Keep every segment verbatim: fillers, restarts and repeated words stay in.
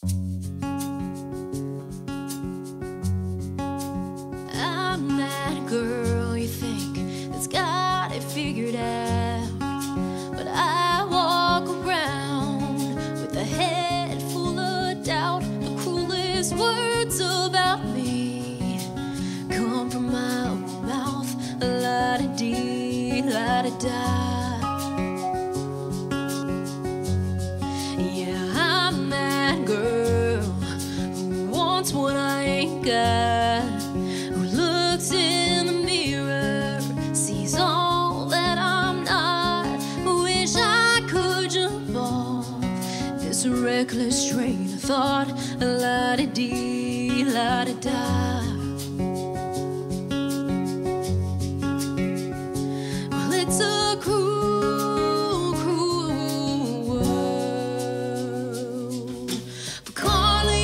I'm that girl you think that's got it figured out, but I walk around with a head full of doubt. The cruelest words about me come from my own mouth. La-da-dee, la-da-da. What I ain't got, who looks in the mirror, sees all that I'm not. Wish I could jump off this reckless train of thought. La-da-dee, la-da-da. Well, it's a cruel, cruel world. But Carly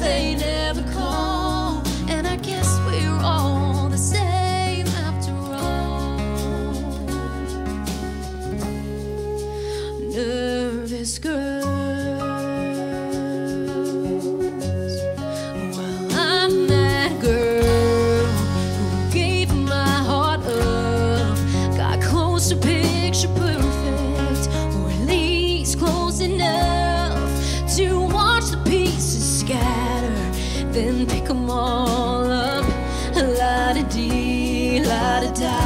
they never call, and I guess we're all the same after all. Nervous girls. Well, I'm that girl who gave my heart up, got close to picture perfect, or at least close enough to watch the pieces scatter, then pick 'em all up. La-da-dee, la-da-da.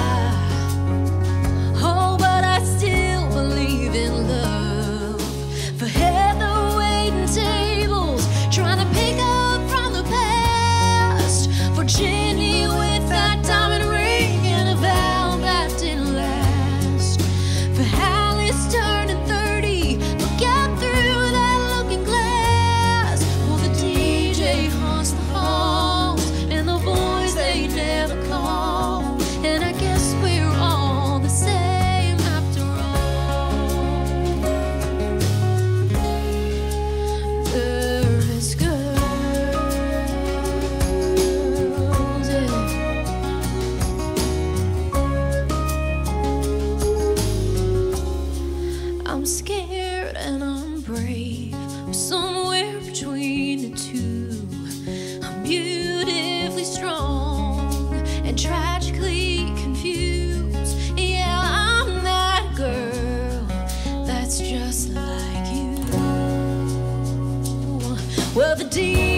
Oh, but I still believe in love. For Heather waiting tables, trying to pick up from the past. For Jenny with that diamond ring and a vow that didn't last. For Alice turning thirty, look out through that looking glass. Well, the D J scared and I'm brave, I'm somewhere between the two. I'm beautifully strong and tragically confused. Yeah, I'm that girl that's just like you. Well, the deep